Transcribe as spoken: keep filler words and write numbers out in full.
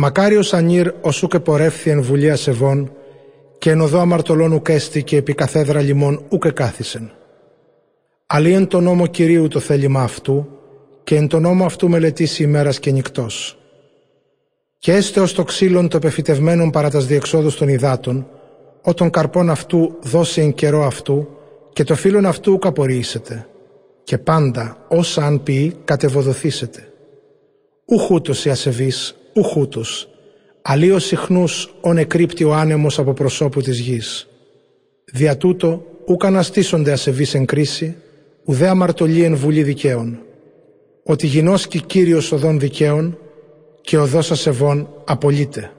Μακάριος ανήρ οσού και πορεύθη εν βουλία σεβών, και εν οδό αμαρτωλών ουκέστη και επί καθέδρα λιμών ουκε κάθισεν. Αλλή εν το νόμο Κυρίου το θέλημα αυτού, και εν το νόμο αυτού μελετήσει ημέρας και νυκτός. Και έστε ως το ξύλον το πεφυτευμένον παρά τας διεξόδους των υδάτων, ότον καρπών αυτού δώσει εν καιρό αυτού, και το φύλλον αυτού ουκ απορρίησετε, και πάντα όσα αν πει κατεβοδοθήσετε. Ουχ ούτως οι ασεβείς, ουχ ούτως, αλλίως συχνούς ον εκρύπτει ο άνεμος από προσώπου της γης. Δια τούτο ουκ αναστήσονται ασεβείς εν κρίση, ουδέ αμαρτωλοί εν βουλή δικαίων. Ότι γινώσκει Κύριος οδόν δικαίων, και οδός ασεβών απολύτε.